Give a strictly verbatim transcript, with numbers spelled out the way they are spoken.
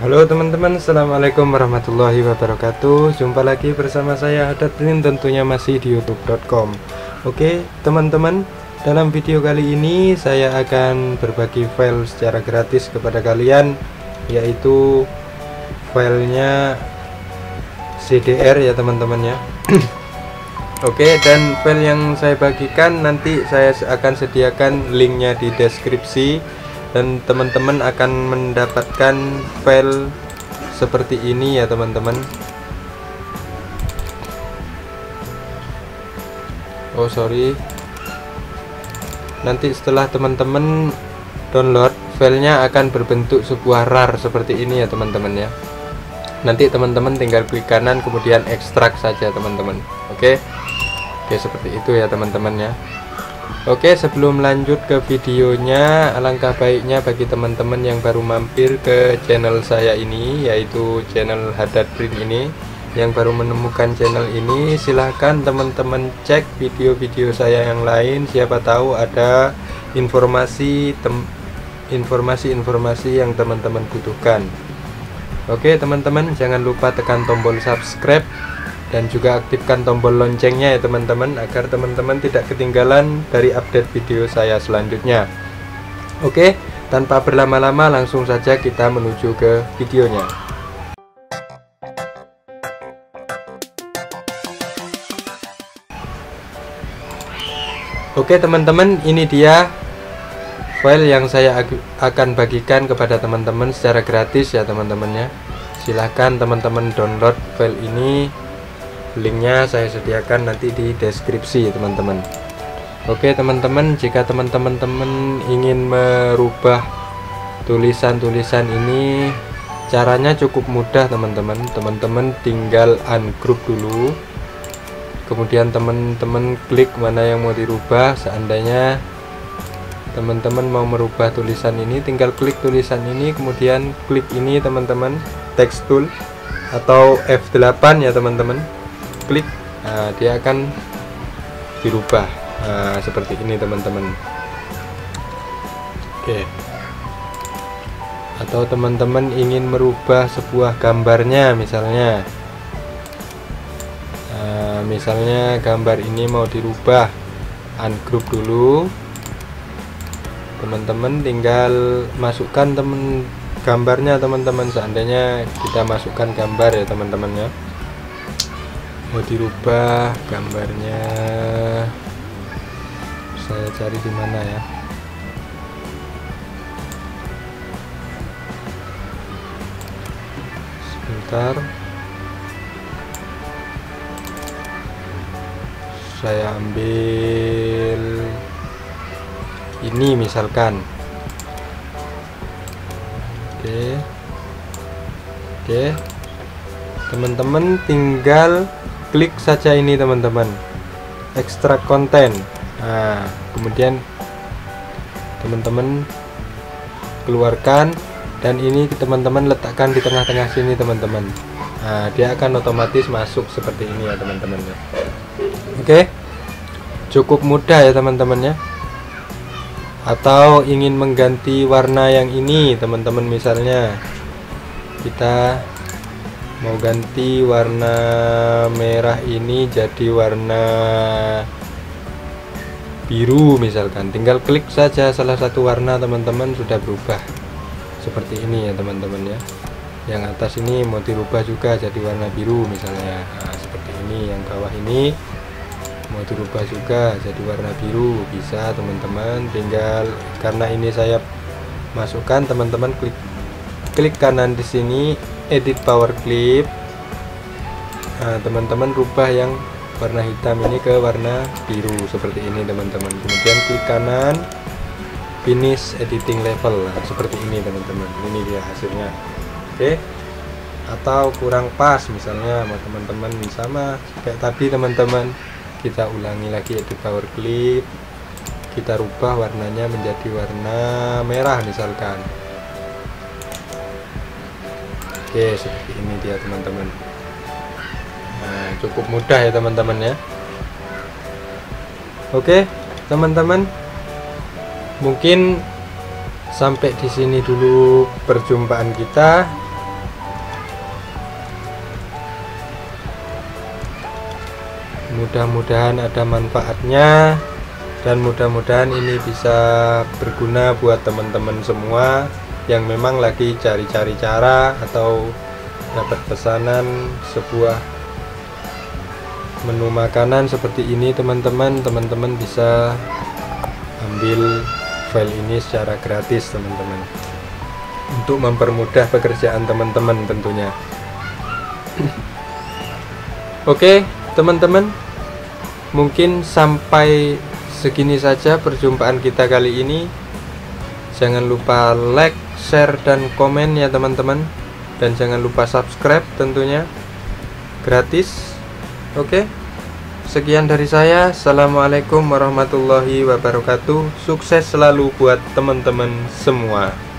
Halo teman-teman, assalamualaikum warahmatullahi wabarakatuh. Jumpa lagi bersama saya Haddad Print, tentunya masih di youtube dot com. Oke teman-teman, dalam video kali ini saya akan berbagi file secara gratis kepada kalian, yaitu filenya C D R ya teman-teman ya. Oke, dan file yang saya bagikan nanti saya akan sediakan linknya di deskripsi, dan teman-teman akan mendapatkan file seperti ini ya teman-teman. Oh sorry, nanti setelah teman-teman download, filenya akan berbentuk sebuah rar seperti ini ya teman-teman ya. Nanti teman-teman tinggal klik kanan kemudian ekstrak saja teman-teman. Oke, oke seperti itu ya teman-teman ya. Oke, sebelum lanjut ke videonya, alangkah baiknya bagi teman-teman yang baru mampir ke channel saya ini, yaitu channel Haddad Print ini, yang baru menemukan channel ini, silahkan teman-teman cek video-video saya yang lain. Siapa tahu ada informasi informasi-informasi yang teman-teman butuhkan. Oke teman-teman, jangan lupa tekan tombol subscribe dan juga aktifkan tombol loncengnya ya teman-teman, agar teman-teman tidak ketinggalan dari update video saya selanjutnya. Oke, tanpa berlama-lama langsung saja kita menuju ke videonya. Oke teman-teman, ini dia file yang saya akan bagikan kepada teman-teman secara gratis ya teman-temannya. Silahkan teman-teman download file ini, linknya saya sediakan nanti di deskripsi teman-teman. Oke teman-teman, jika teman-teman teman ingin merubah tulisan-tulisan ini, caranya cukup mudah teman-teman. Teman-teman tinggal ungroup dulu, kemudian teman-teman klik mana yang mau dirubah. Seandainya teman-teman mau merubah tulisan ini, tinggal klik tulisan ini kemudian klik ini teman-teman, text tool atau F delapan ya teman-teman. Klik, nah, dia akan dirubah, nah, seperti ini teman-teman. Oke, atau teman-teman ingin merubah sebuah gambarnya, misalnya nah, misalnya gambar ini mau dirubah, ungroup dulu teman-teman, tinggal masukkan temen gambarnya teman-teman. Seandainya kita masukkan gambar ya teman-teman ya, mau dirubah gambarnya, saya cari di mana ya. Sebentar, saya ambil ini misalkan. Oke, oke teman-teman, tinggal klik saja ini teman-teman, ekstrak konten. Nah, kemudian teman-teman keluarkan, dan ini teman-teman letakkan di tengah-tengah sini teman-teman. Nah, dia akan otomatis masuk seperti ini ya teman-teman. Oke, cukup mudah ya teman-teman ya. Atau ingin mengganti warna yang ini teman-teman, misalnya kita mau ganti warna merah ini jadi warna biru misalkan, tinggal klik saja salah satu warna teman-teman, sudah berubah seperti ini ya teman-teman ya. Yang atas ini mau dirubah juga jadi warna biru misalnya, nah, seperti ini. Yang bawah ini mau dirubah juga jadi warna biru, bisa teman-teman. Tinggal, karena ini saya masukkan, teman-teman klik klik kanan di sini, edit power clip. Nah, teman-teman rubah yang warna hitam ini ke warna biru seperti ini teman-teman. Kemudian klik kanan, finish editing level. Nah, seperti ini teman-teman, ini dia hasilnya. Oke, atau kurang pas misalnya sama teman-teman, sama kayak tadi teman-teman, kita ulangi lagi edit power clip, kita rubah warnanya menjadi warna merah misalkan. Oke, seperti ini dia teman-teman. Nah, cukup mudah ya teman-teman ya. Oke teman-teman, mungkin sampai di sini dulu perjumpaan kita. Mudah-mudahan ada manfaatnya dan mudah-mudahan ini bisa berguna buat teman-teman semua yang memang lagi cari-cari cara atau dapat pesanan sebuah menu makanan seperti ini. Teman-teman teman-teman bisa ambil file ini secara gratis teman-teman, untuk mempermudah pekerjaan teman-teman tentunya. Oke teman-teman, mungkin sampai segini saja perjumpaan kita kali ini. Jangan lupa like, share, dan komen ya teman-teman, dan jangan lupa subscribe tentunya, gratis. Oke, sekian dari saya. Assalamualaikum warahmatullahi wabarakatuh. Sukses selalu buat teman-teman semua.